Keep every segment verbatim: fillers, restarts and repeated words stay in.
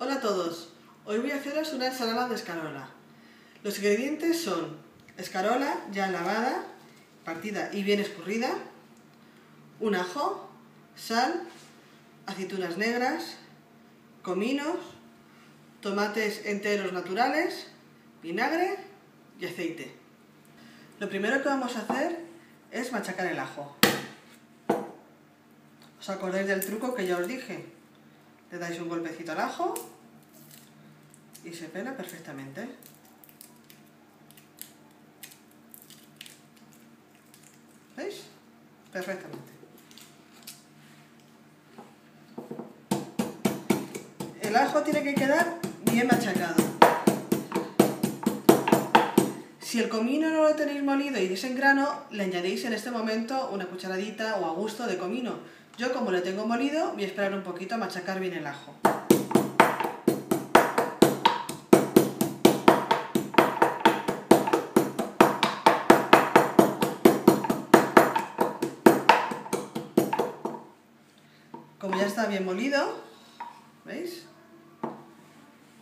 Hola a todos, hoy voy a haceros una ensalada de escarola. Los ingredientes son escarola ya lavada, partida y bien escurrida, un ajo, sal, aceitunas negras, cominos, tomates enteros naturales, vinagre y aceite. Lo primero que vamos a hacer es machacar el ajo. ¿Os acordáis del truco que ya os dije? Le dais un golpecito al ajo y se pela perfectamente. ¿Veis? Perfectamente. El ajo tiene que quedar bien machacado. Si el comino no lo tenéis molido y es en grano, le añadís en este momento una cucharadita o a gusto de comino. Yo, como lo tengo molido, voy a esperar un poquito a machacar bien el ajo. Como ya está bien molido, ¿veis?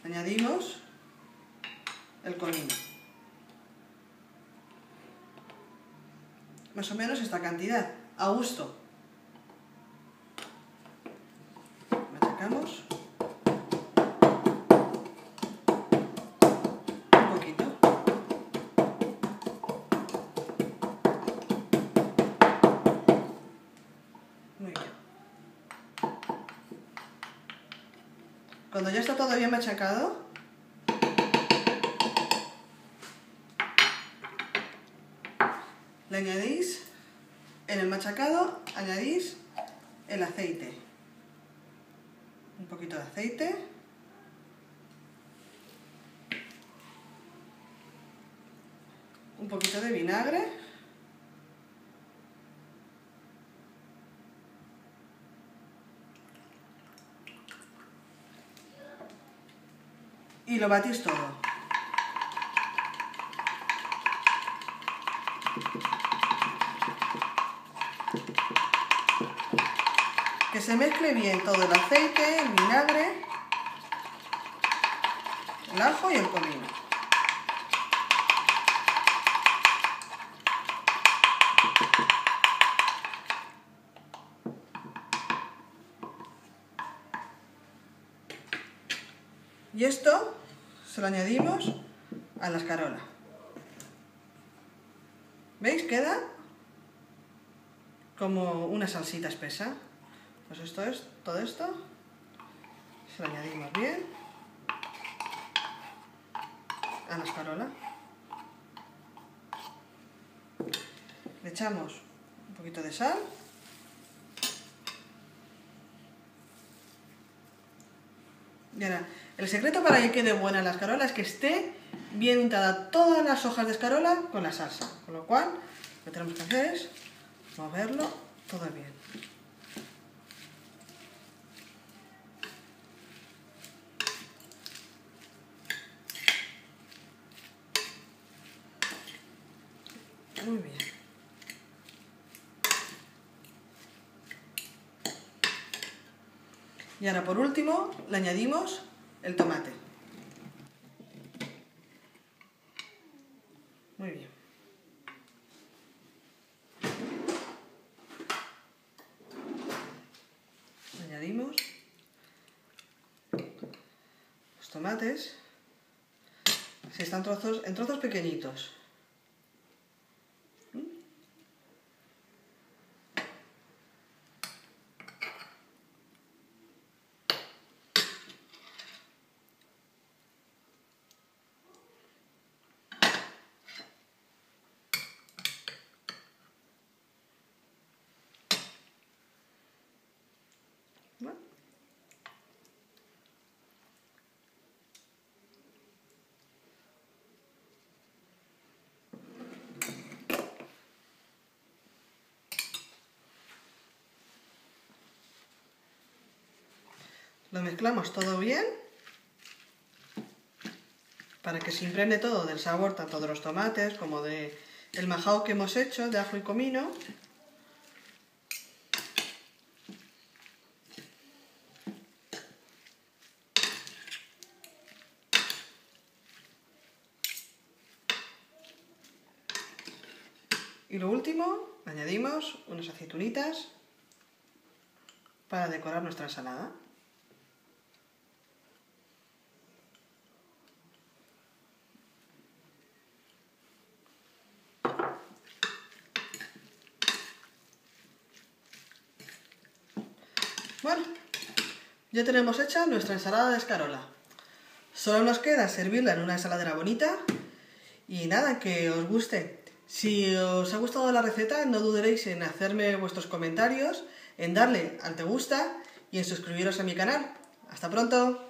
Añadimos el comino. Más o menos esta cantidad, a gusto. Un poquito. Muy bien. Cuando ya está todo bien machacado, le añadís, en el machacado, añadís el aceite. Un poquito de aceite. Un poquito de vinagre. Y lo batís todo. Que se mezcle bien todo el aceite, el vinagre, el ajo y el comino. Y esto se lo añadimos a la escarola. ¿Veis? Queda como una salsita espesa. Pues esto es, todo esto se lo añadimos bien a la escarola. Le echamos un poquito de sal. Y ahora, el secreto para que quede buena la escarola es que esté bien untada todas las hojas de escarola con la salsa. Con lo cual, lo que tenemos que hacer es moverlo todo bien. Muy bien. Y ahora por último le añadimos el tomate. Muy bien. Le añadimos los tomates. Si están trozos, en trozos pequeñitos. Bueno. Lo mezclamos todo bien para que se impregne todo del sabor, tanto de los tomates como de el majao que hemos hecho de ajo y comino. Y lo último, añadimos unas aceitunitas para decorar nuestra ensalada. Bueno, ya tenemos hecha nuestra ensalada de escarola. Solo nos queda servirla en una ensaladera bonita y nada, que os guste. Si os ha gustado la receta, no dudéis en hacerme vuestros comentarios, en darle al te gusta y en suscribiros a mi canal. ¡Hasta pronto!